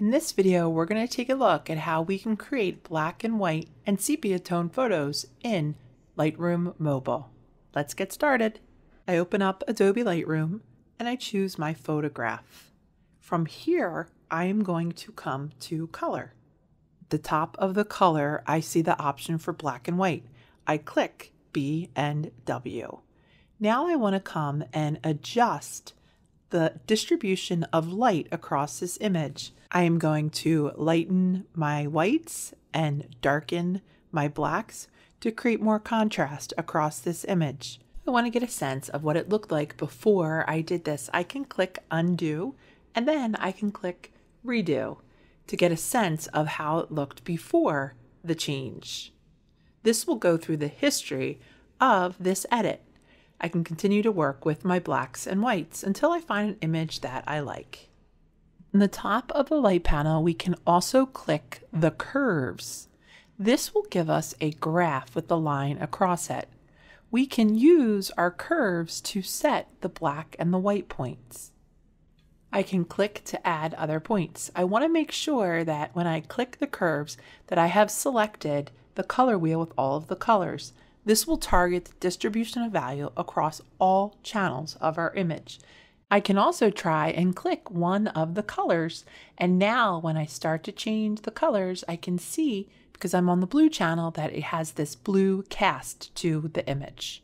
In this video, we're going to take a look at how we can create black and white and sepia tone photos in Lightroom Mobile. Let's get started. I open up Adobe Lightroom and I choose my photograph. From here, I am going to come to color. At the top of the color, I see the option for black and white. I click B and W. Now I want to come and adjust the distribution of light across this image. I am going to lighten my whites and darken my blacks to create more contrast across this image. I want to get a sense of what it looked like before I did this. I can click undo and then I can click redo to get a sense of how it looked before the change. This will go through the history of this edit. I can continue to work with my blacks and whites until I find an image that I like. In the top of the light panel, we can also click the curves. This will give us a graph with the line across it. We can use our curves to set the black and the white points. I can click to add other points. I want to make sure that when I click the curves that I have selected the color wheel with all of the colors. This will target the distribution of value across all channels of our image. I can also try and click one of the colors, and now when I start to change the colors, I can see, because I'm on the blue channel, that it has this blue cast to the image.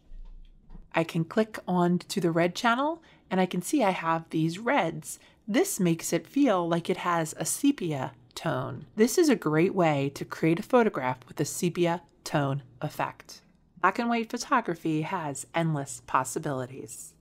I can click on to the red channel, and I can see I have these reds. This makes it feel like it has a sepia tone. This is a great way to create a photograph with a sepia tone effect. Black and white photography has endless possibilities.